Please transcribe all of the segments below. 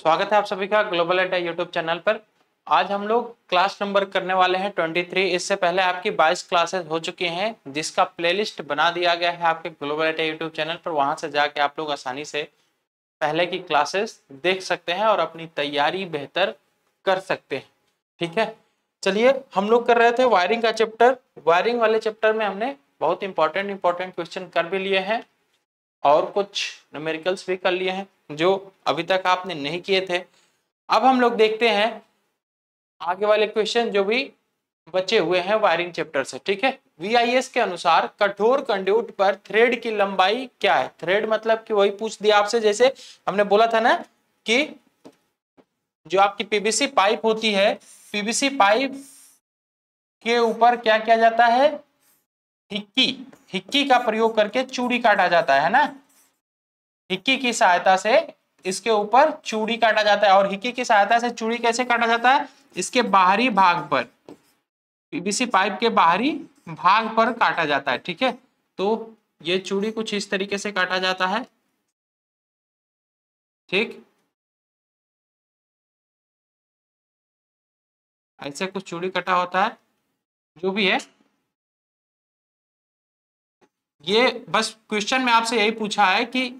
स्वागत है आप सभी का ग्लोबल आटा यूट्यूब चैनल पर। आज हम लोग क्लास नंबर करने वाले हैं 23। इससे पहले आपकी 22 क्लासेस हो चुकी हैं, जिसका प्लेलिस्ट बना दिया गया है आपके ग्लोबल आटा यूट्यूब चैनल पर। वहां से जाके आप लोग आसानी से पहले की क्लासेस देख सकते हैं और अपनी तैयारी बेहतर कर सकते हैं। ठीक है, चलिए हम लोग कर रहे थे वायरिंग का चैप्टर। वायरिंग वाले चैप्टर में हमने बहुत इंपॉर्टेंट क्वेश्चन कर भी लिए हैं और कुछ न्यूमेरिकल्स भी कर लिए हैं जो अभी तक आपने नहीं किए थे। अब हम लोग देखते हैं आगे वाले क्वेश्चन जो भी बचे हुए हैं वायरिंग चैप्टर से। ठीक है, वीआईएस के अनुसार कठोर कंड्यूट पर थ्रेड की लंबाई क्या है? थ्रेड मतलब कि वही पूछ दिया आपसे, जैसे हमने बोला था ना कि जो आपकी पीवीसी पाइप होती है, पीवीसी पाइप के ऊपर क्या किया जाता है? हिक्की का प्रयोग करके चूड़ी काटा जाता है ना। हिक्की की सहायता से इसके ऊपर चूड़ी काटा जाता है। और हिक्की की सहायता से चूड़ी कैसे काटा जाता है? इसके बाहरी भाग पर, पीवीसी पाइप के बाहरी भाग पर काटा जाता है। ठीक है, तो ये चूड़ी कुछ इस तरीके से काटा जाता है। ठीक, ऐसे कुछ चूड़ी कटा होता है। जो भी है, ये बस क्वेश्चन में आपसे यही पूछा है कि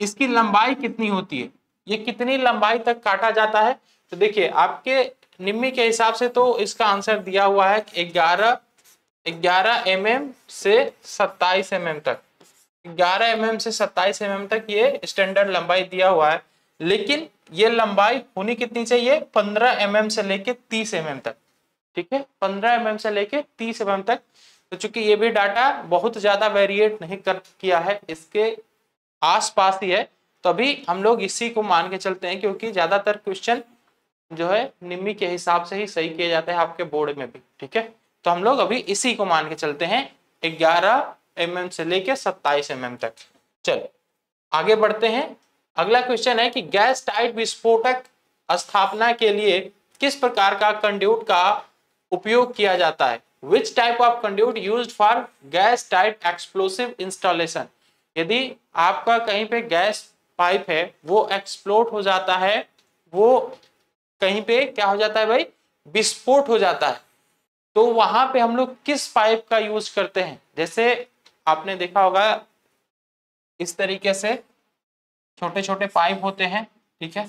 इसकी लंबाई कितनी होती है, ये कितनी लंबाई तक काटा जाता है। तो देखिए आपके निम्मी के हिसाब से तो इसका आंसर दिया हुआ है कि 11 mm से 27 mm तक, 11 mm से 27 mm तक ये स्टैंडर्ड लंबाई दिया हुआ है। लेकिन ये लंबाई होनी कितनी चाहिए? 15 mm से लेके 30 mm तक। ठीक है, 15 mm से लेके 30 mm तक। तो चूंकि ये भी डाटा बहुत ज्यादा वेरिएट नहीं कर किया है, इसके आसपास ही है, तो अभी हम लोग इसी को मान के चलते हैं, क्योंकि ज्यादातर क्वेश्चन जो है निम्मी के हिसाब से ही सही किए जाते हैं आपके बोर्ड में भी। ठीक है, तो हम लोग अभी इसी को मान के चलते हैं 11 mm से लेके 27 mm तक। चलो आगे बढ़ते हैं। अगला क्वेश्चन है कि गैस टाइट विस्फोटक स्थापना के लिए किस प्रकार का कंड्यूट का उपयोग किया जाता है? Which type of conduit used for gas tight explosive installation? यदि आपका कहीं पे गैस पाइप है, वो एक्सप्लोट हो जाता है, वो कहीं पे क्या हो जाता है भाई? विस्फोट हो जाता है। तो वहां पे हम लोग किस पाइप का यूज करते हैं? जैसे आपने देखा होगा इस तरीके से छोटे छोटे पाइप होते हैं। ठीक है,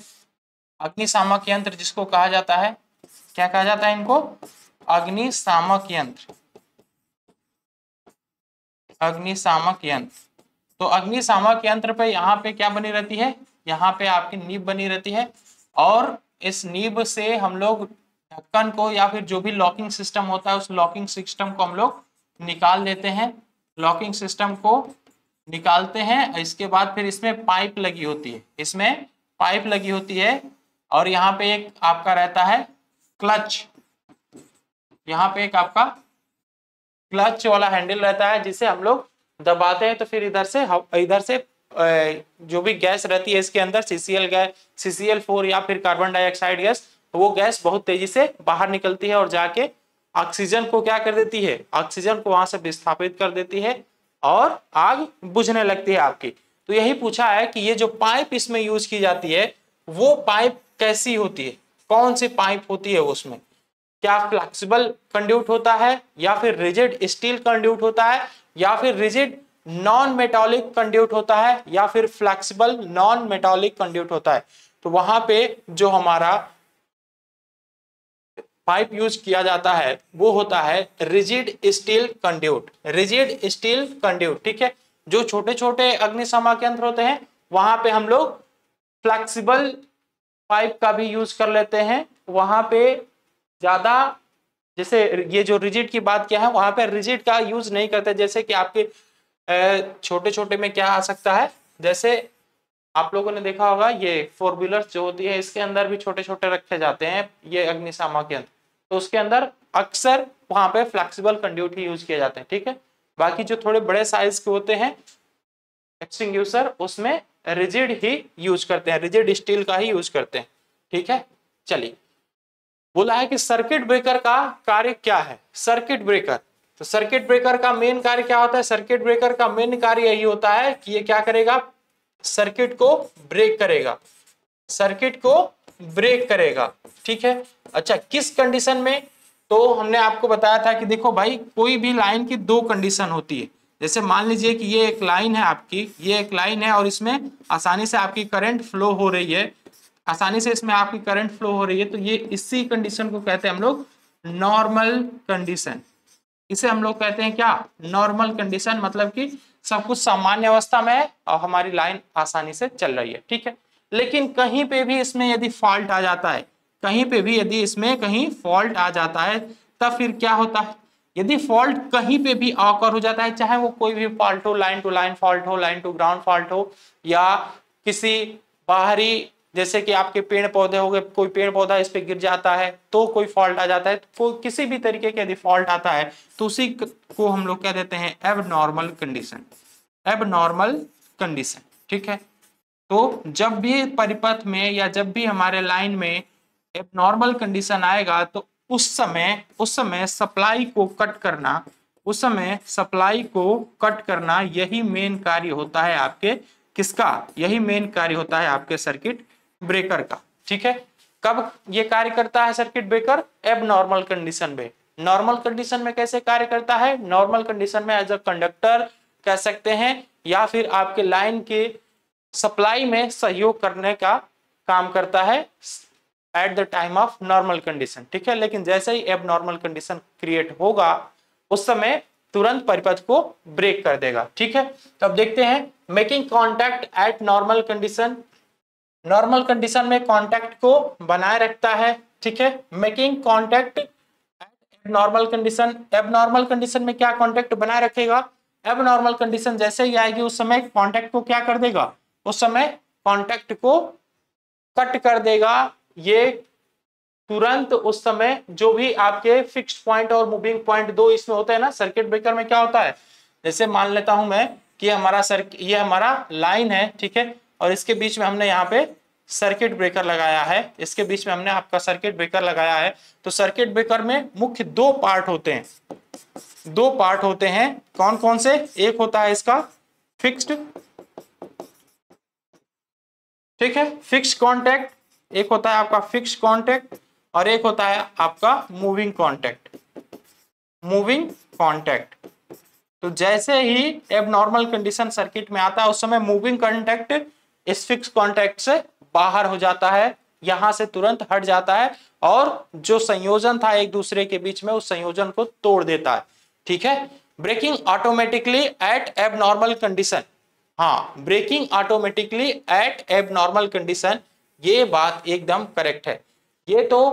अग्निशामक यंत्र जिसको कहा जाता है, क्या कहा जाता है इनको? अग्निशामक यंत्र, अग्निशामक यंत्र। तो अग्निशामक यंत्र पे यहाँ पे क्या बनी रहती है? यहाँ पे आपकी नीब बनी रहती है और इस नीब से हम लोग ढक्कन को या फिर जो भी लॉकिंग सिस्टम होता है, उस लॉकिंग सिस्टम को हम लोग निकाल देते हैं। लॉकिंग सिस्टम को निकालते हैं, इसके बाद फिर इसमें पाइप लगी होती है, इसमें पाइप लगी होती है और यहाँ पे एक आपका रहता है क्लच, यहाँ पे एक आपका क्लच वाला हैंडल रहता है जिसे हम लोग दबाते हैं। तो फिर इधर से जो भी गैस रहती है इसके अंदर, सीसीएल गैस, CCL4 या फिर कार्बन डाइऑक्साइड गैस, वो गैस बहुत तेजी से बाहर निकलती है और जाके ऑक्सीजन को क्या कर देती है? ऑक्सीजन को वहां से विस्थापित कर देती है और आग बुझने लगती है आपकी। तो यही पूछा है कि ये जो पाइप इसमें यूज की जाती है, वो पाइप कैसी होती है, कौन सी पाइप होती है, उसमें क्या फ्लेक्सिबल कंड्यूट होता है या फिर रिजिड स्टील कंड्यूट होता है या फिर रिजिड नॉन मेटालिक कंड्यूट होता है या फिर फ्लेक्सिबल नॉन मेटालिक कंड्यूट होता है। तो वहां पे जो हमारा पाइप यूज किया जाता है वो होता है rigid steel conduit, rigid steel conduit. ठीक है, जो छोटे छोटे अग्निशामक यंत्र होते हैं, वहां पे हम लोग फ्लेक्सिबल पाइप का भी यूज कर लेते हैं। वहां पे ज्यादा, जैसे ये जो रिजिड की बात क्या है, वहां पे रिजिड का यूज नहीं करते। जैसे कि आपके छोटे छोटे में क्या आ सकता है, जैसे आप लोगों ने देखा होगा ये फोर व्हीलर्स जो होती है, इसके अंदर भी छोटे छोटे रखे जाते हैं ये अग्निशामक यंत्र, तो उसके अंदर अक्सर वहां पे फ्लेक्सिबल कंड्यूट ही यूज किए जाते हैं। ठीक है, बाकी जो थोड़े बड़े साइज के होते हैं एक्सटिंग्विशर, उसमें रिजिड ही यूज करते हैं, रिजिड स्टील का ही यूज करते हैं। ठीक है, चलिए बोला है कि सर्किट ब्रेकर का कार्य क्या है? सर्किट ब्रेकर, तो सर्किट ब्रेकर का मेन कार्य क्या होता है? सर्किट ब्रेकर का मेन कार्य यही होता है कि ये क्या करेगा? सर्किट को ब्रेक करेगा। सर्किट को ब्रेक करेगा। ठीक है, अच्छा किस कंडीशन में? तो हमने आपको बताया था कि देखो भाई कोई भी लाइन की दो कंडीशन होती है। जैसे मान लीजिए कि ये एक लाइन है आपकी, ये एक लाइन है और इसमें आसानी से आपकी करंट फ्लो हो रही है, आसानी से इसमें आपकी करंट फ्लो हो रही है, तो ये इसी कंडीशन को कहते हैं हम लोग नॉर्मल कंडीशन। इसे हम लोग कहते हैं क्या? नॉर्मल कंडीशन, मतलब कि सब कुछ सामान्य अवस्था में है और हमारी लाइन आसानी से चल रही है। ठीक है, लेकिन कहीं पे भी इसमें यदि फॉल्ट आ जाता है, कहीं पे भी यदि इसमें कहीं फॉल्ट आ जाता है, तब फिर क्या होता है? यदि फॉल्ट कहीं पे भी आकर हो जाता है, चाहे वो कोई भी फॉल्ट हो, लाइन टू लाइन फॉल्ट हो, लाइन टू ग्राउंड फॉल्ट हो, या किसी बाहरी जैसे कि आपके पेड़ पौधे हो गए, कोई पेड़ पौधा इस पे गिर जाता है तो कोई फॉल्ट आ जाता है, तो किसी भी तरीके के यदि फॉल्ट आता है तो उसी को हम लोग क्या देते हैं? Abnormal condition, abnormal condition. ठीक है, तो जब भी परिपथ में या जब भी हमारे लाइन में एबनॉर्मल कंडीशन आएगा तो उस समय सप्लाई को कट करना, उस समय सप्लाई को कट करना, यही मेन कार्य होता है आपके किसका? यही मेन कार्य होता है आपके सर्किट ब्रेकर का। ठीक है, कब ये कार्य करता है सर्किट ब्रेकर? एबनॉर्मल कंडीशन में। नॉर्मल कंडीशन में कैसे कार्य करता है? नॉर्मल कंडीशन में एज अ कंडक्टर कह सकते हैं, या फिर आपके लाइन के सप्लाई में सहयोग करने का काम करता है at the time of normal condition. ठीक है, लेकिन जैसे ही एबनॉर्मल कंडीशन क्रिएट होगा उस समय तुरंत परिपथ को ब्रेक कर देगा। ठीक है, तो अब देखते हैं making contact at normal condition. Normal condition में कॉन्टैक्ट को बनाए रखता है। ठीक है, making contact at normal condition. Abnormal condition में क्या कॉन्टैक्ट बनाए रखेगा? एबनॉर्मल कंडीशन जैसे ही आएगी उस समय कॉन्टैक्ट को क्या कर देगा? उस समय कॉन्टैक्ट को कट कर देगा। ये तुरंत उस समय जो भी आपके फिक्स्ड पॉइंट और मूविंग पॉइंट दो इसमें होते हैं ना सर्किट ब्रेकर में, क्या होता है? जैसे मान लेता हूं मैं कि हमारा ये हमारा लाइन है। ठीक है, और इसके बीच में हमने यहाँ पे सर्किट ब्रेकर लगाया है, इसके बीच में हमने आपका सर्किट ब्रेकर लगाया है। तो सर्किट ब्रेकर में मुख्य दो पार्ट होते हैं, दो पार्ट होते हैं। कौन कौन से? एक होता है इसका फिक्स्ड, ठीक है, फिक्स कॉन्टैक्ट, एक होता है आपका फिक्स कॉन्टैक्ट, और एक होता है आपका मूविंग कॉन्टैक्ट, मूविंग कॉन्टैक्ट। तो जैसे ही एबनॉर्मल कंडीशन सर्किट में आता है उस समय मूविंग कॉन्टैक्ट इस फिक्स कॉन्टैक्ट से बाहर हो जाता है, यहां से तुरंत हट जाता है और जो संयोजन था एक दूसरे के बीच में उस संयोजन को तोड़ देता है। ठीक है, breaking automatically at abnormal condition. हाँ, breaking automatically at abnormal condition, ये बात एकदम करेक्ट है। ये तो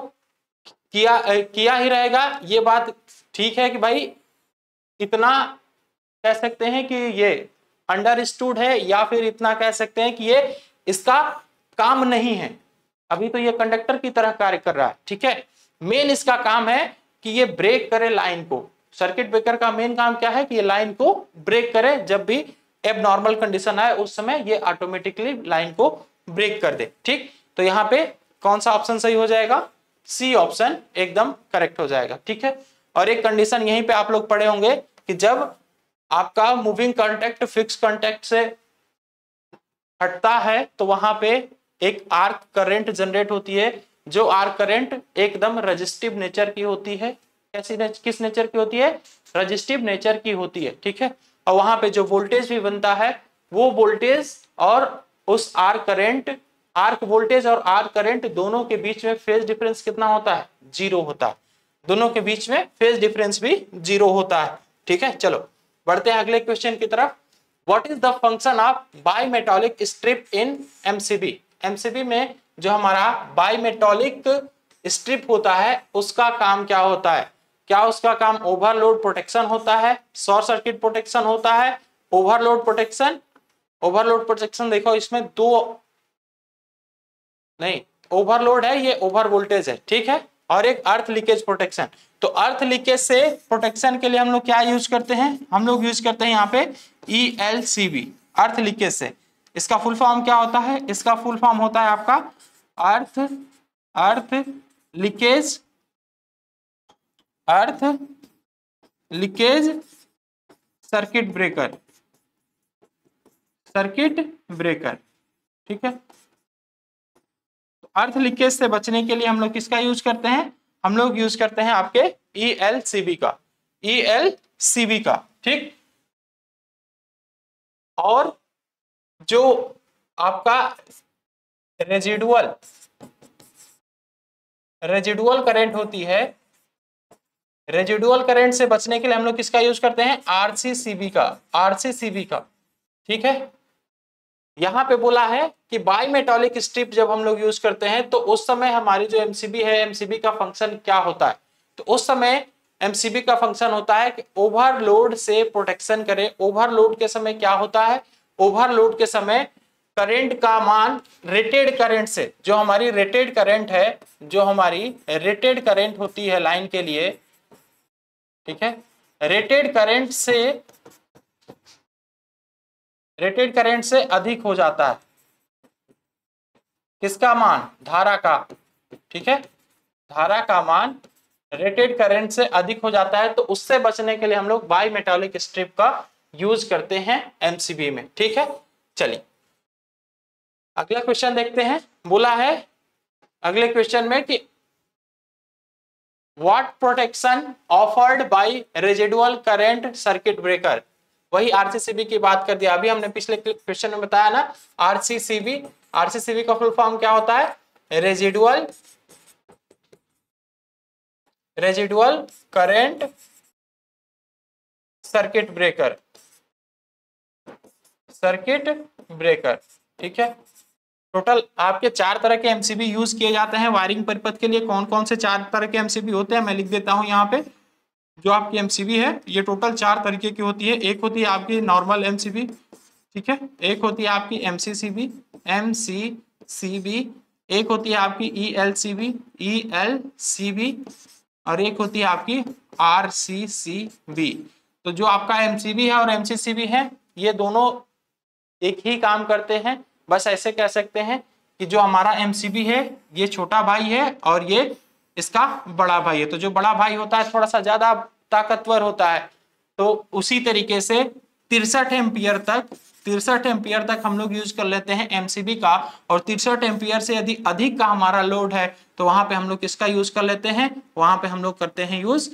किया ही रहेगा। ये बात ठीक है कि भाई इतना कह सकते हैं कि ये अंडरस्टूड है, या फिर इतना कह सकते हैं कि ये इसका काम नहीं है। अभी तो ये कंडक्टर की तरह कार्य कर रहा है। ठीक है, मेन इसका काम है कि ये ब्रेक करे लाइन को। सर्किट ब्रेकर का मेन काम क्या है? कि ये लाइन को ब्रेक करे। जब भी एबनॉर्मल कंडीशन आए उस समय ये ऑटोमेटिकली लाइन को ब्रेक कर दे। ठीक, तो यहाँ पे कौन सा ऑप्शन सही हो जाएगा? सी ऑप्शन एकदम करेक्ट हो जाएगा। ठीक है, और एक कंडीशन यहीं पे आप लोग पढ़े होंगे कि जब आपका मूविंग कॉन्टैक्ट फिक्स कॉन्टैक्ट से हटता है तो वहां पे एक आर्क करंट जनरेट होती है, जो आर्क करंट एकदम रजिस्टिव नेचर की होती है। कैसी किस नेचर की होती है? रजिस्टिव नेचर की होती है। ठीक है, और वहां पे जो वोल्टेज भी बनता है वो वोल्टेज और उस आर्क वोल्टेज और आर्क करंट दोनों के बीच में फेज डिफरेंस कितना होता है? जीरो होता है। दोनों के बीच में फेज डिफरेंस भी जीरो होता है। ठीक है, चलो बढ़ते हैं अगले क्वेश्चन की तरफ। What is the function of bimetallic strip in MCB? MCB में जो हमारा बाइमेटॉलिक स्ट्रिप होता है उसका काम क्या होता है? क्या उसका काम ओवरलोड प्रोटेक्शन होता है, शॉर्ट सर्किट प्रोटेक्शन होता है? ओवरलोड प्रोटेक्शन, ओवरलोड प्रोटेक्शन देखो इसमें दो नहीं, ओवरलोड है, ये ओवर वोल्टेज है। ठीक है, और एक अर्थ लीकेज प्रोटेक्शन। तो अर्थ लीकेज से प्रोटेक्शन के लिए हम लोग क्या यूज करते हैं? हम लोग यूज करते हैं यहाँ पे ELCB, अर्थ लीकेज से। इसका फुल फॉर्म क्या होता है? इसका फुल फॉर्म होता है आपका earth leakage circuit breaker, circuit breaker. ठीक है, अर्थ लीकेज से बचने के लिए हम लोग किसका यूज करते हैं, हम लोग यूज करते हैं आपके ELCB का, ELCB का, ठीक। और जो आपका रेजिडुअल करंट होती है, रेजिडुअल करंट से बचने के लिए हम लोग किसका यूज करते हैं, RCCB का, RCCB का, ठीक है। यहाँ पे बोला है कि बायमेटालिक स्ट्रिप जब हम लोग यूज करते हैं तो उस समय हमारी जो एमसीबी है, एमसीबी का फंक्शन क्या होता है, तो उस समय एमसीबी का फंक्शन होता है कि ओवरलोड से प्रोटेक्शन करे। ओवरलोड के समय क्या होता है, ओवरलोड के समय करंट का मान रेटेड करंट से, जो हमारी रेटेड करंट है, जो हमारी रेटेड करंट होती है लाइन के लिए, ठीक है, रेटेड करंट से, रेटेड करंट से अधिक हो जाता है किसका मान, धारा का, ठीक है, धारा का मान रेटेड करंट से अधिक हो जाता है, तो उससे बचने के लिए हम लोग बायमेटालिक स्ट्रिप का यूज करते हैं एमसीबी में, ठीक है। चलिए अगला क्वेश्चन देखते हैं। बोला है अगले क्वेश्चन में कि what protection offered by residual current circuit breaker, वही आरसीसीबी की बात कर दिया अभी हमने, पिछले क्वेश्चन में बताया ना, आरसीसीबी, आरसीसीबी का फुल फॉर्म क्या होता है, residual current circuit breaker, circuit breaker, ठीक है। टोटल आपके 4 तरह के एमसीबी यूज किए जाते हैं वायरिंग पर्पज के लिए। कौन कौन से 4 तरह के एमसीबी होते हैं, मैं लिख देता हूं यहाँ पे। जो आपकी एमसीबी है ये टोटल 4 तरीके की होती है। एक होती है आपकी नॉर्मल एमसीबी, ठीक है, एक होती है आपकी एमसीसीबी, एमसीसीबी, एक होती है आपकी ईएलसीबी, ईएलसीबी, और एक होती है आपकी आरसीसीबी। तो जो आपका एमसीबी है और एमसीसीबी है, ये दोनों एक ही काम करते हैं। बस ऐसे कह सकते हैं कि जो हमारा एमसीबी है ये छोटा भाई है और ये इसका बड़ा भाई है। तो जो बड़ा भाई होता है थोड़ा सा ज्यादा ताकतवर होता है। तो उसी तरीके से 63 एम्पियर तक, 63 एम्पियर तक हम लोग यूज कर लेते हैं एमसीबी का, और 63 एम्पियर से यदि अधिक का हमारा लोड है तो वहां पे हम लोग किसका यूज कर लेते हैं, वहां पे हम लोग करते हैं यूज,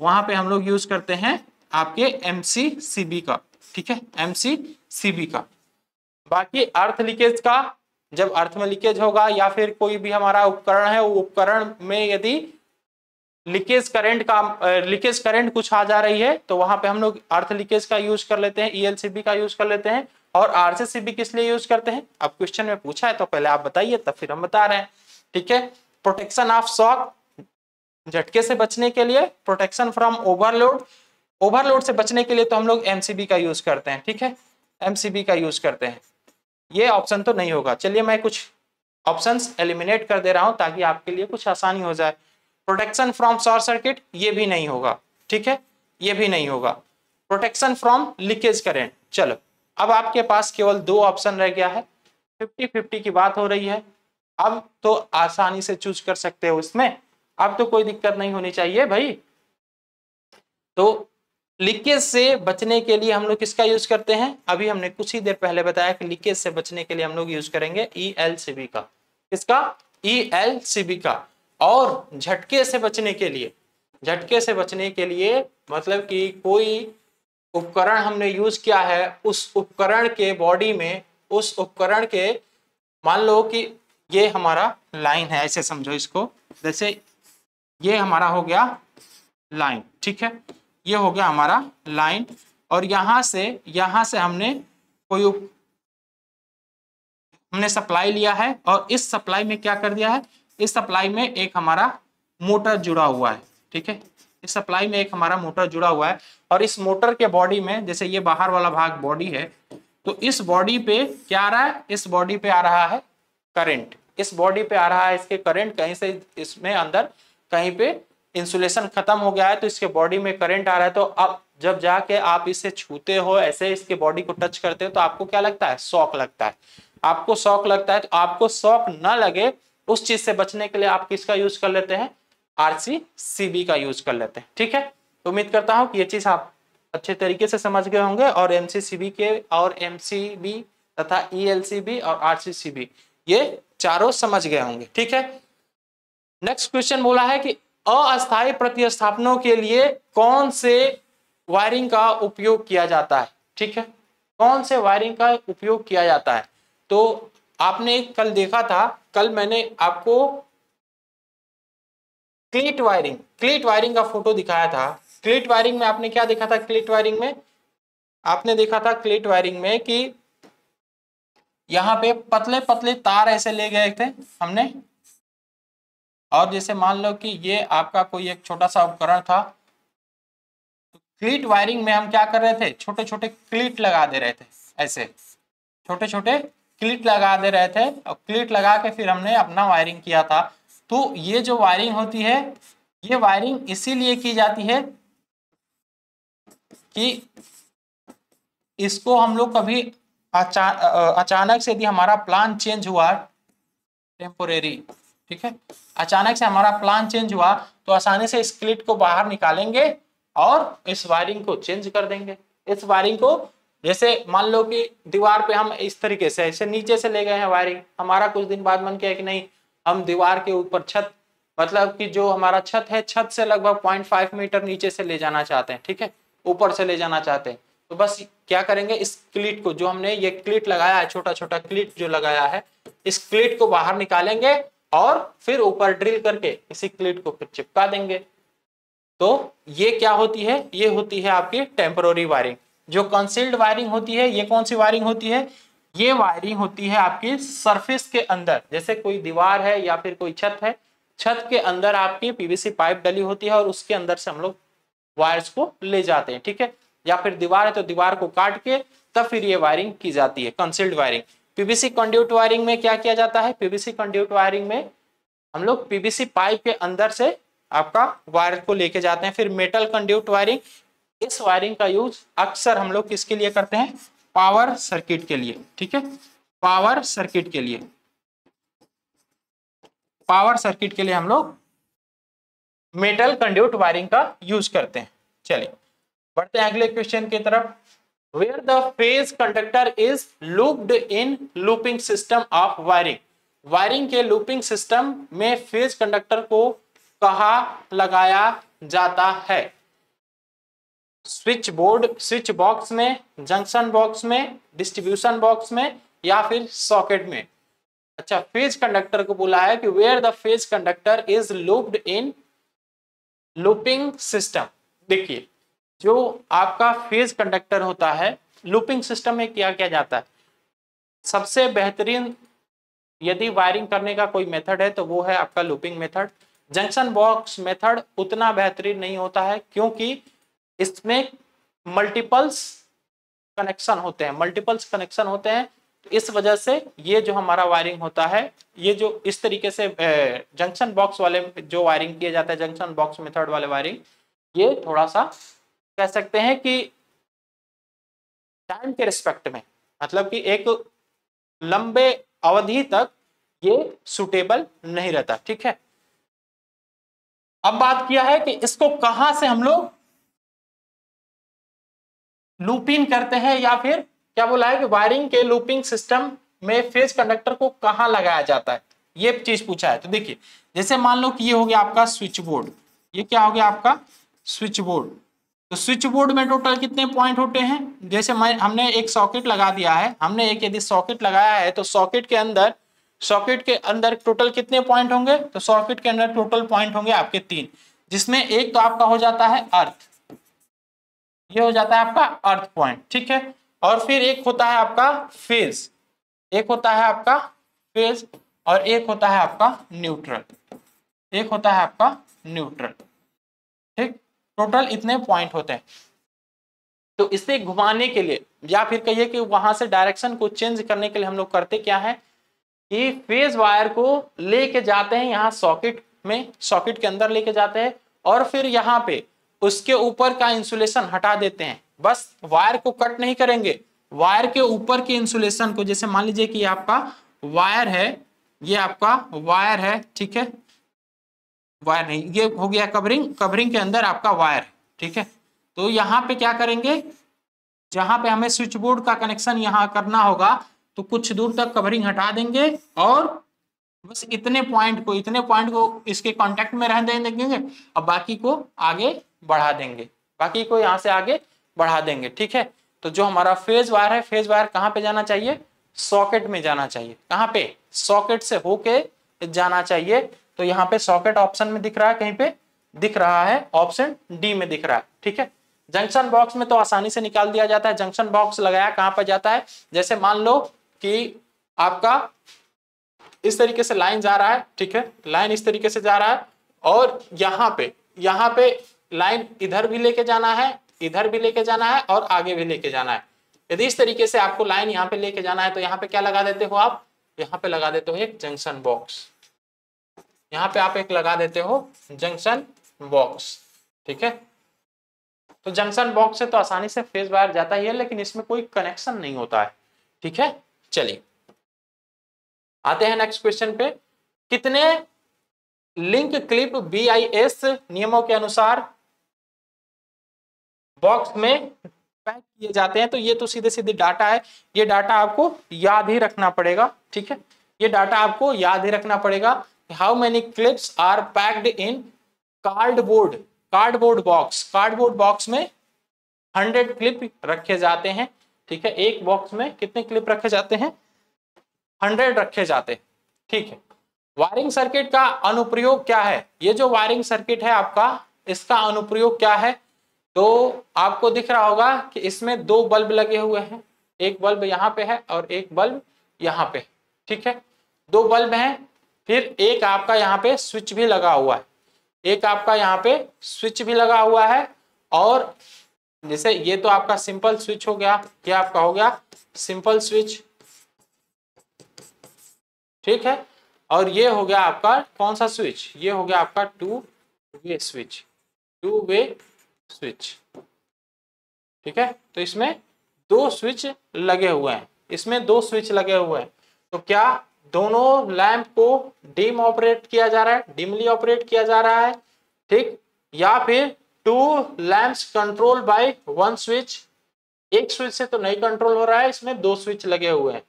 वहां पे हम लोग यूज करते हैं आपके एमसीसीबी का, ठीक है, एमसीसीबी का। बाकी अर्थ लीकेज का, जब अर्थ में लीकेज होगा या फिर कोई भी हमारा उपकरण है, वो उपकरण में यदि लीकेज करंट कुछ आ जा रही है तो वहां पे हम लोग अर्थ लीकेज का यूज कर लेते हैं, ELCB का यूज कर लेते हैं। और RCCB किस लिए यूज करते हैं, अब क्वेश्चन में पूछा है तो पहले आप बताइए तब फिर हम बता रहे हैं, ठीक है। प्रोटेक्शन ऑफ शॉक, झटके से बचने के लिए, प्रोटेक्शन फ्रॉम ओवरलोड, ओवरलोड से बचने के लिए तो हम लोग एमसीबी का यूज करते हैं, ठीक है, एमसीबी का यूज करते हैं। ये ऑप्शन तो नहीं होगा। चलिए मैं कुछ ऑप्शंस एलिमिनेट कर दे रहा हूं ताकि आपके लिए कुछ आसानी हो जाए। प्रोटेक्शन फ्रॉम शॉर्ट सर्किट, ये भी नहीं होगा, ठीक है, ये भी नहीं होगा। प्रोटेक्शन फ्रॉम लीकेज करंट, चलो अब आपके पास केवल 2 ऑप्शन रह गया है। 50-50 की बात हो रही है, अब तो आसानी से चूज कर सकते हो इसमें, अब तो कोई दिक्कत नहीं होनी चाहिए भाई। तो लीकेज से बचने के लिए हम लोग किसका यूज करते हैं, अभी हमने कुछ ही देर पहले बताया कि लीकेज से बचने के लिए हम लोग यूज करेंगे ELCB का, किसका, ELCB का। और झटके से बचने के लिए, झटके से बचने के लिए मतलब कि कोई उपकरण हमने यूज किया है, उस उपकरण के बॉडी में, उस उपकरण के, मान लो कि ये हमारा लाइन है, ऐसे समझो इसको, जैसे ये हमारा हो गया लाइन, ठीक है, ये हो गया हमारा लाइन, और यहाँ से हमने कोई हमने सप्लाई लिया है और इस सप्लाई में क्या कर दिया है, इस सप्लाई में एक हमारा मोटर जुड़ा हुआ है, ठीक है, इस सप्लाई में एक हमारा मोटर जुड़ा हुआ है। और इस मोटर के बॉडी में, जैसे ये बाहर वाला भाग बॉडी है, तो इस बॉडी पे क्या आ रहा है, इस बॉडी पे आ रहा है करंट, इस बॉडी पे आ रहा है इसके करंट, कहीं से इसमें अंदर कहीं पे इंसुलेशन खत्म हो गया है तो इसके बॉडी में करंट आ रहा है। तो अब जब जाके आप इसे छूते हो, ऐसे इसके बॉडी को टच करते हो, तो आपको क्या लगता है, शॉक लगता है, आपको शॉक लगता है। तो आपको शॉक ना लगे उस चीज से बचने के लिए आप किसका यूज कर लेते हैं, RCCB का यूज कर लेते हैं, ठीक है। तो उम्मीद करता हूं कि ये चीज आप अच्छे तरीके से समझ गए होंगे। और एमसीसीबी के और एमसीबी तथा ELCB और RCCB, ये चारों समझ गए होंगे। ठीक है, नेक्स्ट क्वेश्चन बोला है कि अस्थायी प्रतिस्थापनों के लिए कौन से वायरिंग का उपयोग किया जाता है। ठीक है, कौन से वायरिंग का उपयोग किया जाता है। तो आपने कल देखा था, कल मैंने आपको क्लीट वायरिंग का फोटो दिखाया था। क्लीट वायरिंग में आपने क्या देखा था? क्लीट वायरिंग में आपने देखा था कि यहाँ पे पतले पतले तार ऐसे ले गए थे हमने, और जैसे मान लो कि ये आपका कोई एक छोटा सा उपकरण था। क्लीट वायरिंग में हम क्या कर रहे थे? छोटे छोटे क्लीट लगा दे रहे थे, ऐसे छोटे छोटे क्लीट लगा दे रहे थे, और क्लीट लगा के फिर हमने अपना वायरिंग किया था। तो ये जो वायरिंग होती है, ये वायरिंग इसीलिए की जाती है कि इसको हम लोग कभी अचानक से, यदि हमारा प्लान चेंज हुआ टेम्पोरेरी, ठीक है, अचानक से हमारा प्लान चेंज हुआ तो आसानी से इस क्लीट को बाहर निकालेंगे और इस वायरिंग को चेंज कर देंगे। इस वायरिंग को, जैसे मान लो कि दीवार पे हम इस तरीके से ऐसे नीचे से ले गए हैं वायरिंग, हमारा कुछ दिन बाद मन किया कि नहीं, हम दीवार के ऊपर छत, मतलब कि जो हमारा छत है, छत से लगभग 0.5 मीटर नीचे से ले जाना चाहते हैं, ठीक है, ऊपर से ले जाना चाहते हैं। तो बस क्या करेंगे, इस क्लीट को, जो हमने ये क्लीट लगाया है, छोटा छोटा क्लीट जो लगाया है, इस क्लीट को बाहर निकालेंगे और फिर ऊपर ड्रिल करके इसी क्लीट को फिर चिपका देंगे। तो ये क्या होती है? ये होती है आपकी टेम्पररी वायरिंग। जो कंसील्ड वायरिंग होती है, ये कौन सी वायरिंग होती है? ये वायरिंग होती है आपकी सरफेस के अंदर, जैसे कोई दीवार है या फिर कोई छत है, छत के अंदर आपकी पीवीसी पाइप डली होती है और उसके अंदर से हम लोग वायर्स को ले जाते हैं, ठीक है, या फिर दीवार है तो दीवार को काट के तब फिर ये वायरिंग की जाती है, concealed wiring. PVC conduit wiring में क्या किया जाता है? पीवीसी कंड्यूट वायरिंग में हम लोग पीवीसी पाइप के अंदर से आपका वायर को लेके जाते हैं। फिर मेटल कंड्यूट वायरिंग, इस वायरिंग का यूज अक्सर हम लोग किसके लिए करते हैं? पावर सर्किट के लिए, ठीक है, पावर सर्किट के लिए, पावर सर्किट के लिए हम लोग मेटल कंड्यूट वायरिंग का यूज करते हैं। चलिए बढ़ते हैं अगले क्वेश्चन की तरफ। Where the phase conductor is looped in looping system of wiring, wiring के लूपिंग सिस्टम में फेज कंडक्टर को कहाँ लगाया जाता है? स्विच बोर्ड, स्विच बॉक्स में, जंक्शन बॉक्स में, डिस्ट्रीब्यूशन बॉक्स में, या फिर सॉकेट में। अच्छा, फेज कंडक्टर को बोला है कि where the phase conductor is looped in looping system. देखिए, जो आपका फेज कंडक्टर होता है, लूपिंग सिस्टम में क्या क्या जाता है? सबसे बेहतरीन यदि वायरिंग करने का कोई मेथड है तो वो है आपका looping method. Junction box method उतना बेहतरीन नहीं होता है क्योंकि इसमें मल्टीपल्स कनेक्शन होते हैं, तो इस वजह से ये जो हमारा वायरिंग होता है, ये जो इस तरीके से जंक्शन बॉक्स वाले जो वायरिंग किया जाता है, जंक्शन बॉक्स मेथड वाले वायरिंग, ये थोड़ा सा कह सकते हैं कि टाइम के रिस्पेक्ट में, मतलब कि एक लंबे अवधि तक ये सूटेबल नहीं रहता, ठीक है। अब बात किया है कि इसको कहां से हम लोग लूपिंग करते हैं, या फिर क्या बोला है कि वायरिंग के लूपिंग सिस्टम में फेज कंडक्टर को कहां लगाया जाता है, ये चीज पूछा है। तो देखिए, जैसे मान लो कि ये हो गया आपका स्विच बोर्ड, ये क्या हो गया आपका स्विच बोर्ड। तो स्विच बोर्ड में टोटल कितने पॉइंट होते हैं? जैसे हमने एक सॉकेट लगा दिया है, हमने एक यदि सॉकेट लगाया है तो सॉकेट के अंदर टोटल कितने पॉइंट होंगे? तो सॉकेट के अंदर टोटल पॉइंट होंगे आपके 3, जिसमें एक तो आपका हो जाता है अर्थ, ये हो जाता है आपका अर्थ पॉइंट, ठीक है, और फिर एक होता है आपका फेज, एक होता है आपका फेज, और एक होता है आपका न्यूट्रल, एक होता है आपका न्यूट्रल, ठीक। टोटल इतने पॉइंट होते हैं। तो इसे घुमाने के लिए या फिर कहिए कि वहां से डायरेक्शन को चेंज करने के लिए हम लोग करते क्या है कि फेज वायर को लेके जाते हैं यहाँ सॉकेट में, सॉकेट के अंदर लेके जाते हैं, और फिर यहाँ पे उसके ऊपर का इंसुलेशन हटा देते हैं। बस वायर को कट नहीं करेंगे, वायर के ऊपर के इंसुलेशन को, जैसे मान लीजिए कि ये आपका वायर है, ये आपका वायर है, ठीक है, वायर नहीं, ये हो गया कवरिंग, कवरिंग के अंदर आपका वायर, ठीक है। तो यहाँ पे क्या करेंगे, जहां पे हमें स्विच बोर्ड का कनेक्शन यहाँ करना होगा तो कुछ दूर तक कवरिंग हटा देंगे और बस इतने पॉइंट को इसके कांटेक्ट में रहने देंगे और बाकी को आगे बढ़ा देंगे, बाकी को यहाँ से आगे बढ़ा देंगे। ठीक है, तो जो हमारा फेज वायर है, फेज वायर कहाँ पे जाना चाहिए? सॉकेट में जाना चाहिए। कहाँ पे? सॉकेट से होके जाना चाहिए। तो यहाँ पे सॉकेट ऑप्शन में दिख रहा है, कहीं पे दिख रहा है, ऑप्शन डी में दिख रहा है। ठीक है, जंक्शन बॉक्स में तो आसानी से निकाल दिया जाता है। जंक्शन बॉक्स लगाया कहाँ पर जाता है? जैसे मान लो कि आपका इस तरीके से लाइन जा रहा है, ठीक है, लाइन इस तरीके से जा रहा है और यहाँ पे लाइन इधर भी लेके जाना है, इधर भी लेके जाना है और आगे भी लेके जाना है। यदि इस तरीके से आपको लाइन यहाँ पे लेके जाना है तो यहाँ पे क्या लगा देते हो आप? यहाँ पे लगा देते हो एक जंक्शन बॉक्स, यहाँ पे आप एक लगा देते हो जंक्शन बॉक्स। ठीक है, तो जंक्शन बॉक्स से तो आसानी से फेज वायर जाता ही है, लेकिन इसमें कोई कनेक्शन नहीं होता है। ठीक है, चलिए आते हैं नेक्स्ट क्वेश्चन पे। कितने लिंक क्लिप VIS नियमों के अनुसार बॉक्स में पैक किए जाते हैं? तो ये तो सीधे सीधे डाटा है, ये डाटा आपको याद ही रखना पड़ेगा। ठीक है, ये डाटा आपको याद ही रखना पड़ेगा। How many clips are packed in cardboard box. Cardboard box में 100 क्लिप रखे जाते हैं। ठीक है, एक बॉक्स में कितने क्लिप रखे जाते हैं? 100 रखे जाते हैं। ठीक है, वायरिंग सर्किट का अनुप्रयोग क्या है? ये जो वायरिंग सर्किट है आपका, इसका अनुप्रयोग क्या है? तो आपको दिख रहा होगा कि इसमें 2 बल्ब लगे हुए हैं, एक बल्ब यहाँ पे है और एक बल्ब यहाँ पे। ठीक है, 2 बल्ब हैं, फिर एक आपका यहाँ पे स्विच भी लगा हुआ है, एक आपका यहाँ पे स्विच भी लगा हुआ है। और जैसे ये तो आपका सिंपल स्विच हो गया, ये आपका हो गया सिंपल स्विच। ठीक है, और ये हो गया आपका कौन सा स्विच? ये हो गया आपका 2 वे स्विच। ठीक है, तो इसमें 2 स्विच लगे हुए हैं, इसमें 2 स्विच लगे हुए हैं। तो क्या दोनों लैंप को डिम ऑपरेट किया जा रहा है, डिमली ऑपरेट किया जा रहा है? ठीक, या फिर 2 लैंप्स कंट्रोल बाय 1 स्विच। एक स्विच से तो नहीं कंट्रोल हो रहा है, इसमें 2 स्विच लगे हुए हैं।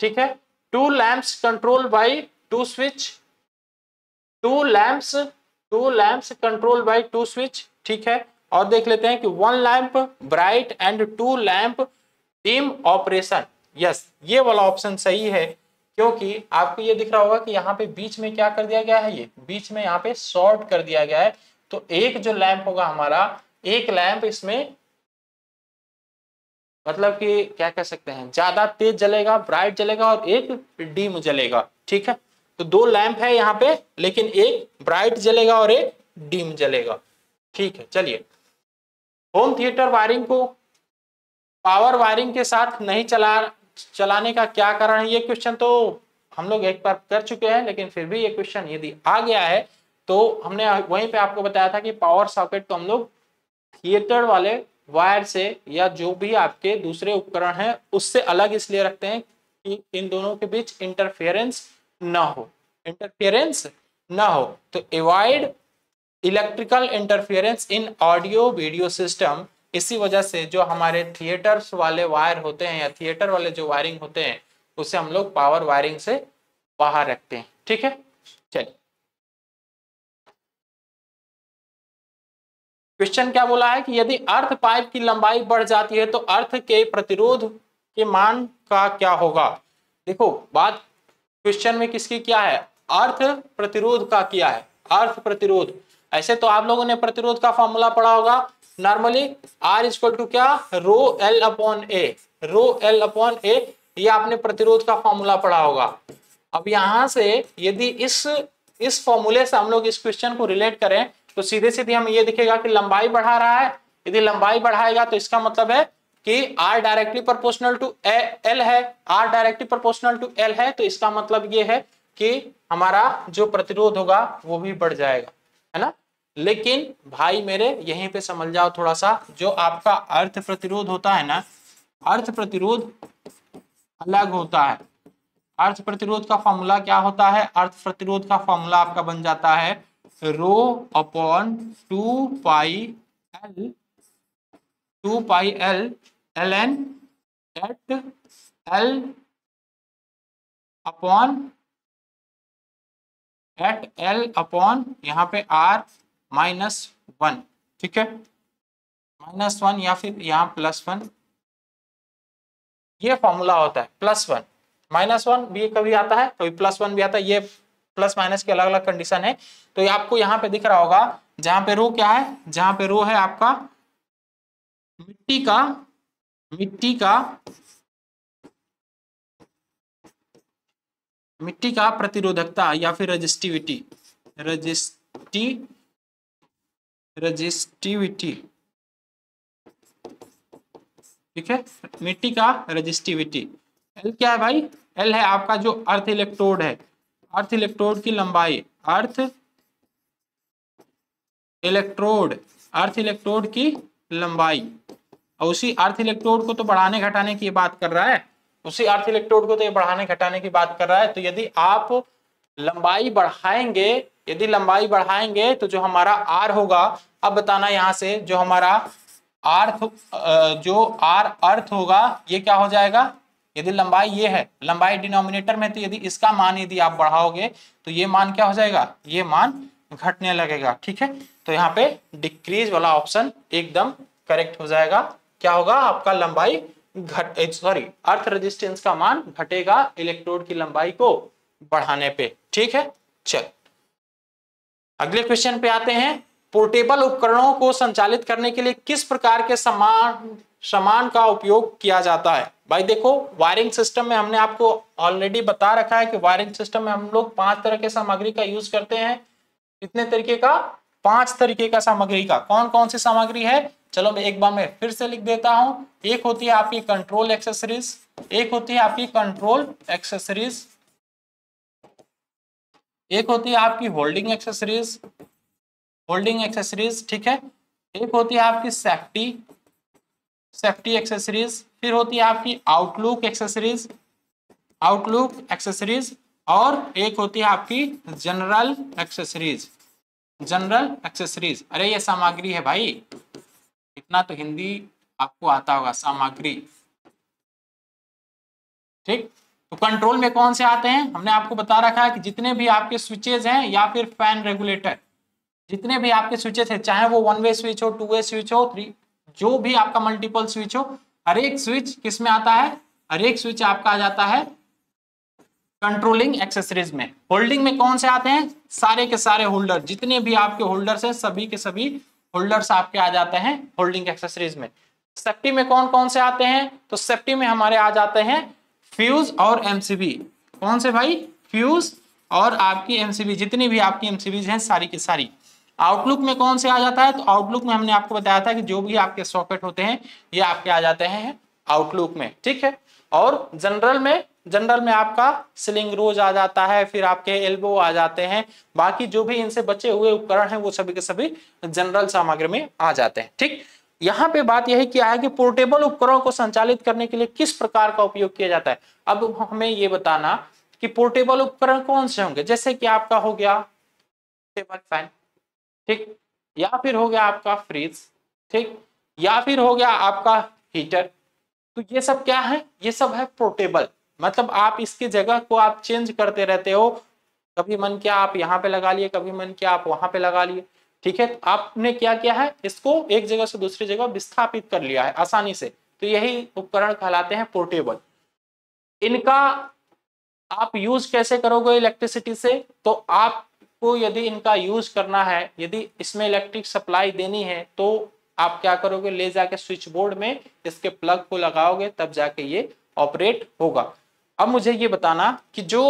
ठीक है, 2 lamps control by 2 switch, 2 lamps control by 2 switch. ठीक है, और देख लेते हैं कि 1 lamp bright and 2 lamp dim operation. Yes, ये वाला ऑप्शन सही है, क्योंकि आपको ये दिख रहा होगा कि यहाँ पे बीच में क्या कर दिया गया है, ये बीच में यहाँ पे शॉर्ट कर दिया गया है। तो एक जो लैंप होगा हमारा, एक लैंप इसमें मतलब कि क्या कह सकते हैं, ज्यादा तेज जलेगा, ब्राइट जलेगा और एक डिम जलेगा। ठीक है, तो 2 लैंप है यहाँ पे, लेकिन एक ब्राइट जलेगा और एक डिम जलेगा। ठीक है, चलिए होम थिएटर वायरिंग को पावर वायरिंग के साथ नहीं चलाने का क्या कारण है? ये क्वेश्चन तो हम लोग एक बार कर चुके हैं, लेकिन फिर भी ये क्वेश्चन यदि आ गया है तो हमने वहीं पे आपको बताया था कि पावर सॉकेट तो हम लोग थिएटर वाले वायर से या जो भी आपके दूसरे उपकरण हैं उससे अलग इसलिए रखते हैं कि इन दोनों के बीच इंटरफेरेंस ना हो, तो avoid electrical interference in audio video system. इसी वजह से जो हमारे थिएटर्स वाले वायर होते हैं या थिएटर वाले जो वायरिंग होते हैं उसे हम लोग पावर वायरिंग से बाहर रखते हैं। ठीक है, चलिए क्वेश्चन क्या बोला है कि यदि अर्थ पाइप की लंबाई बढ़ जाती है तो अर्थ के प्रतिरोध के मान का क्या होगा? देखो, बात क्वेश्चन में किसकी क्या है? अर्थ प्रतिरोध का किया है, अर्थ प्रतिरोध। ऐसे तो आप लोगों ने प्रतिरोध का फॉर्मूला पढ़ा होगा, नॉर्मली R= क्या, ρL/A। ये आपने प्रतिरोध का फॉर्मूला पढ़ा होगा। अब यहां से यदि इस फॉर्मूले से हम लोग इस क्वेश्चन को रिलेट करें तो सीधे सीधे हम ये दिखेगा कि लंबाई बढ़ा रहा है। यदि लंबाई बढ़ाएगा तो इसका मतलब है कि R directly proportional to L है, R directly proportional to L है। तो इसका मतलब ये है कि हमारा जो प्रतिरोध होगा वो भी बढ़ जाएगा, है ना। लेकिन भाई मेरे, यहीं पे समझ जाओ थोड़ा सा, जो आपका अर्थ प्रतिरोध होता है ना, अर्थ प्रतिरोध अलग होता है। अर्थ प्रतिरोध का फॉर्मूला क्या होता है? अर्थ प्रतिरोध का फॉर्मूला आपका बन जाता है ρ/2πL ln at L/2π at L upon यहाँ पे आर -1, ठीक है, -1 या फिर यहाँ +1, ये फॉर्मूला होता है +1। -1 भी कभी आता है, कभी +1 भी आता है। ये प्लस माइनस के अलग अलग कंडीशन है। तो ये आपको यहाँ पे दिख रहा होगा, जहां पे रो क्या है, जहां पे रो है आपका मिट्टी का प्रतिरोधकता या फिर रजिस्टिविटी, ठीक है, मिट्टी का रजिस्टिविटी। एल क्या है भाई? एल है आपका जो अर्थ इलेक्ट्रोड है, अर्थ इलेक्ट्रोड की लंबाई, अर्थ इलेक्ट्रोड की लंबाई। और उसी अर्थ इलेक्ट्रोड को तो बढ़ाने घटाने की बात कर रहा है, उसी अर्थ इलेक्ट्रोड को तो ये बढ़ाने घटाने की बात कर रहा है। तो यदि आप लंबाई बढ़ाएंगे, तो जो हमारा आर होगा, अब बताना यहाँ से, जो हमारा आर अर्थ होगा, ये क्या हो जाएगा? यदि लंबाई ये है, लंबाई डिनोमिनेटर में, तो यदि इसका मान यदि आप बढ़ाओगे तो ये मान क्या हो जाएगा? ये मान घटने लगेगा, ठीक है। तो यहाँ पे डिक्रीज वाला ऑप्शन एकदम करेक्ट हो जाएगा। क्या होगा आपका? लंबाई घट, सॉरी, अर्थ रेजिस्टेंस का मान घटेगा इलेक्ट्रोड की लंबाई को बढ़ाने पे, ठीक है। चल अगले क्वेश्चन पे आते हैं। पोर्टेबल उपकरणों को संचालित करने के लिए किस प्रकार के सामान का उपयोग किया जाता है? भाई देखो, वायरिंग सिस्टम में हमने आपको ऑलरेडी बता रखा है कि वायरिंग सिस्टम में हम लोग 5 तरह के सामग्री का यूज करते हैं। कितने तरीके का? 5 तरीके का सामग्री का। कौन कौन सी सामग्री है? चलो मैं एक बार मैं फिर से लिख देता हूँ। एक होती है आपकी कंट्रोल एक्सेसरीज, एक होती है आपकी होल्डिंग एक्सेसरीज, ठीक है। एक होती है आपकी सेफ्टी एक्सेसरीज, फिर होती है आपकी आउटलुक एक्सेसरीज, और एक होती है आपकी जनरल एक्सेसरीज। अरे ये सामग्री है भाई, इतना तो हिंदी आपको आता होगा, सामग्री, ठीक। तो कंट्रोल में कौन से आते हैं? हमने आपको बता रखा है कि जितने भी आपके स्विचेज हैं या फिर फैन रेगुलेटर, जितने भी आपके स्विचेस हैं, चाहे वो 1 वे स्विच हो, 2 वे स्विच हो, 3, जो भी आपका मल्टीपल स्विच हो, हर एक स्विच किस में आता है? हर एक स्विच आपका आ जाता है कंट्रोलिंग एक्सेसरीज में। होल्डिंग में कौन से आते हैं? सारे के सारे होल्डर, जितने भी आपके होल्डर्स हैं, सभी के सभी होल्डर्स आपके आ जाते हैं होल्डिंग एक्सेसरीज में। सेफ्टी में कौन कौन से आते हैं? तो सेफ्टी में हमारे आ जाते हैं फ्यूज और एमसीबी। कौन से भाई? फ्यूज और आपकी एमसीबी, जितनी भी आपकी एमसीबीज हैं सारी की सारी। आउटलुक में कौन से आ जाता है? तो आउटलुक में हमने आपको बताया था कि जो भी आपके सॉकेट होते हैं ये आपके आ जाते हैं आउटलुक में, ठीक है। और जनरल में आपका स्लिंग रोज आ जाता है, फिर आपके एल्बो आ जाते हैं, बाकी जो भी इनसे बचे हुए उपकरण हैं वो सभी के सभी जनरल सामग्री में आ जाते हैं, ठीक। यहाँ पे बात यही क्या है कि पोर्टेबल उपकरणों को संचालित करने के लिए किस प्रकार का उपयोग किया जाता है। अब हमें ये बताना कि पोर्टेबल उपकरण कौन से होंगे, जैसे कि आपका हो गया टेबल फैन, ठीक, या फिर हो गया आपका फ्रिज, ठीक, या फिर हो गया आपका हीटर। तो ये सब क्या है? ये सब है पोर्टेबल, मतलब आप इसकी जगह को आप चेंज करते रहते हो, कभी मन किया आप यहाँ पे लगा लिए, कभी मन किया आप वहां पे लगा लिए, ठीक है। तो आपने क्या किया है? इसको एक जगह से दूसरी जगह विस्थापित कर लिया है आसानी से। तो यही उपकरण कहलाते हैं पोर्टेबल। इनका आप यूज कैसे करोगे इलेक्ट्रिसिटी से? तो आपको यदि इनका यूज करना है, यदि इसमें इलेक्ट्रिक सप्लाई देनी है, तो आप क्या करोगे? ले जाके स्विच बोर्ड में इसके प्लग को लगाओगे, तब जाके ये ऑपरेट होगा। अब मुझे ये बताना कि जो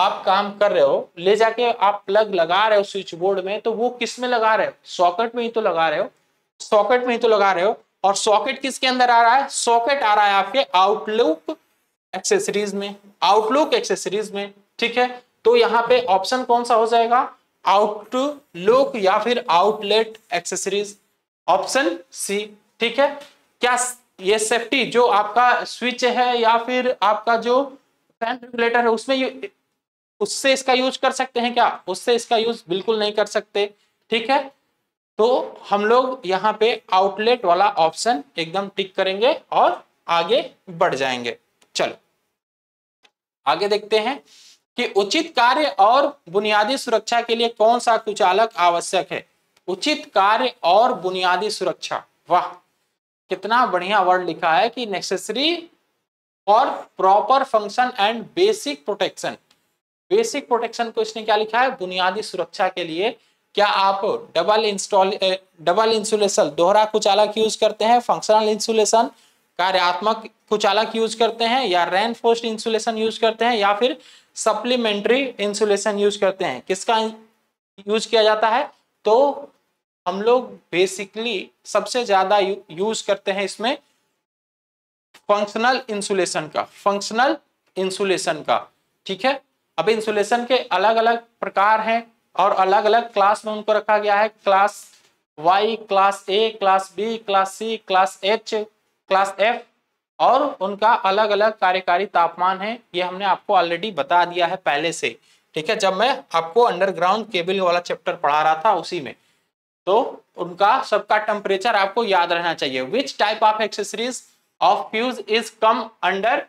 आप काम कर रहे हो, ले जाके आप प्लग लगा रहे हो स्विच बोर्ड में, तो वो किस में लगा रहे हो? सॉकेट में ही तो लगा रहे हो, और सॉकेट किसके अंदर आ रहा है? सॉकेट आ रहा है आपके आउटलुक एक्सेसरीज में, ठीक है। तो यहाँ पे ऑप्शन कौन सा हो जाएगा? आउटलुक या फिर आउटलेट एक्सेसरीज, ऑप्शन सी, ठीक है। क्या ये सेफ्टी जो आपका स्विच है या फिर आपका जो फैन रेगुलेटर है, उसमें उससे इसका यूज कर सकते हैं क्या? उससे इसका यूज बिल्कुल नहीं कर सकते, ठीक है। तो हम लोग यहाँ पे आउटलेट वाला ऑप्शन एकदम टिक करेंगे और आगे बढ़ जाएंगे। चलो आगे देखते हैं। कि उचित कार्य और बुनियादी सुरक्षा के लिए कौन सा कुचालक आवश्यक है। उचित कार्य और बुनियादी सुरक्षा, वाह कितना बढ़िया वर्ड लिखा है कि necessary for proper function and basic protection. Basic protection को इसने क्या लिखा है, बुनियादी सुरक्षा के लिए। क्या आप डबल इंसुलेशन दोहरा कुचालक यूज करते हैं, फंक्शनल इंसुलेशन कार्यात्मक कुचालक यूज करते हैं, या रेनफोर्स्ड इंसुलेशन यूज करते हैं, या फिर सप्लीमेंट्री इंसुलेशन यूज करते हैं, किसका यूज किया जाता है? तो हम लोग बेसिकली सबसे ज्यादा यूज करते हैं इसमें फंक्शनल इंसुलेशन का, फंक्शनल इंसुलेशन का, ठीक है। अब इंसुलेशन के अलग अलग प्रकार हैं और अलग अलग क्लास में उनको रखा गया है, class Y, class A, class B, class C, class H, class F, और उनका अलग अलग कार्यकारी तापमान है। ये हमने आपको ऑलरेडी बता दिया है पहले से, ठीक है, जब मैं आपको अंडरग्राउंड केबल वाला चैप्टर पढ़ा रहा था उसी में। तो उनका सबका टेम्परेचर आपको याद रहना चाहिए। Which type of accessories of fuse is come under,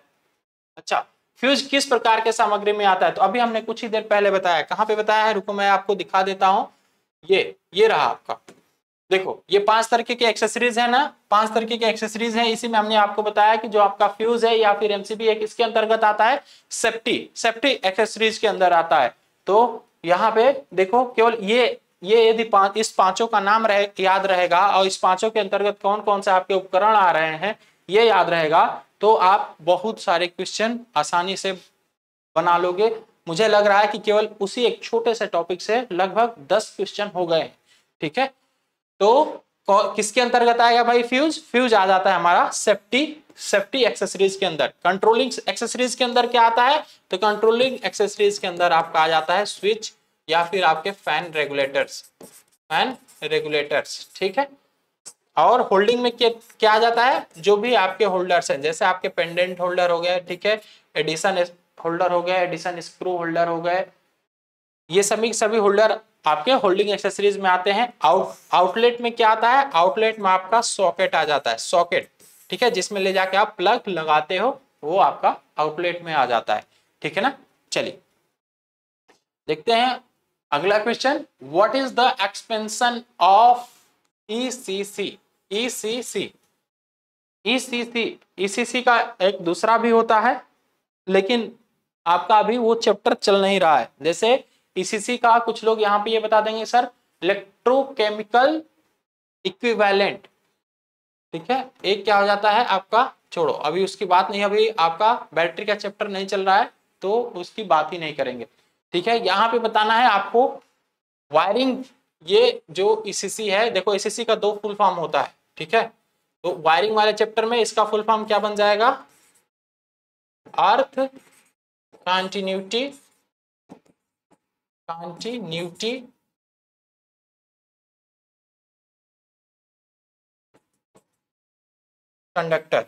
अच्छा फ्यूज किस प्रकार के सामग्री में आता है? तो अभी हमने कुछ ही देर पहले बताया, कहां पे बताया है, रुको मैं आपको दिखा देता हूं। ये रहा आपका, देखो ये 5 तरीके के एक्सेसरीज है ना, 5 तरीके के एक्सेसरीज है। इसी में हमने आपको बताया कि जो आपका फ्यूज है या फिर एमसीबी है किसके अंतर्गत आता है, सेफ्टी एक्सेसरीज के अंदर आता है। तो यहाँ पे देखो केवल ये यदि इस पांचों का नाम याद रहेगा और इस पांचों के अंतर्गत कौन कौन से आपके उपकरण आ रहे हैं ये याद रहेगा तो आप बहुत सारे क्वेश्चन आसानी से बना लोगे। मुझे लग रहा है कि केवल उसी एक छोटे से टॉपिक से लगभग 10 क्वेश्चन हो गए, ठीक है। तो किसके अंतर्गत आएगा भाई फ्यूज? फ्यूज आ जाता है हमारा सेफ्टी एक्सेसरीज के अंदर। कंट्रोलिंग एक्सेसरीज के अंदर क्या आता है? तो कंट्रोलिंग एक्सेसरीज के अंदर आपका आ जाता है स्विच या फिर आपके फैन रेगुलेटर्स, ठीक है। और होल्डिंग में क्या आ जाता है? जो भी आपके होल्डर्स हैं, जैसे आपके पेंडेंट होल्डर हो गए, ठीक है, एडिशन होल्डर हो गए, एडिशन स्क्रू होल्डर हो गए, ये सभी होल्डर आपके होल्डिंग एक्सेसरीज में आते हैं। आउटलेट में क्या आता है? आउटलेट में आपका सॉकेट आ जाता है, सॉकेट, ठीक है, जिसमें ले जाके आप प्लग लगाते हो, वो आपका आउटलेट में आ जाता है, ठीक है ना। चलिए देखते हैं अगला question, what is the expansion of ECC का एक दूसरा भी होता है, लेकिन आपका अभी वो चैप्टर चल नहीं रहा है। जैसे ECC का कुछ लोग यहाँ पे ये बता देंगे सर इलेक्ट्रोकेमिकल इक्विवेलेंट, ठीक है, एक क्या हो जाता है आपका, छोड़ो अभी उसकी बात नहीं, अभी आपका बैटरी का चैप्टर नहीं चल रहा है तो उसकी बात ही नहीं करेंगे, ठीक है। यहाँ पे बताना है आपको वायरिंग, ये जो ECC है, देखो ECC का 2 फुल फॉर्म होता है, ठीक है, तो वायरिंग वाले चैप्टर में इसका फुल फॉर्म क्या बन जाएगा? Earth continuity conductor,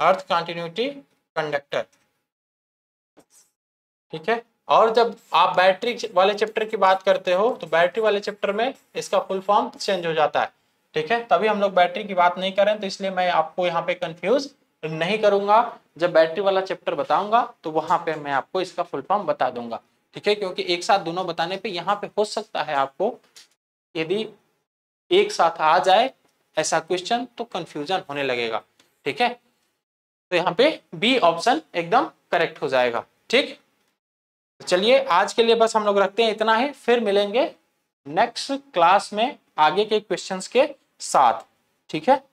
earth continuity conductor, ठीक है। और जब आप बैटरी वाले चैप्टर की बात करते हो तो बैटरी वाले चैप्टर में इसका फुल फॉर्म चेंज हो जाता है, ठीक है, तभी हम लोग बैटरी की बात नहीं करें, तो इसलिए मैं आपको यहाँ पे कंफ्यूज नहीं करूंगा। जब बैटरी वाला चैप्टर बताऊंगा तो वहां पे मैं आपको इसका फुल फॉर्म बता दूंगा, ठीक है, क्योंकि एक साथ दोनों बताने पर यहाँ पे हो सकता है आपको यदि एक साथ आ जाए ऐसा क्वेश्चन तो कंफ्यूजन होने लगेगा, ठीक है। तो यहाँ पे बी ऑप्शन एकदम करेक्ट हो जाएगा, ठीक। चलिए आज के लिए बस हम लोग रखते हैं इतना ही, फिर मिलेंगे नेक्स्ट क्लास में आगे के क्वेश्चंस के साथ, ठीक है।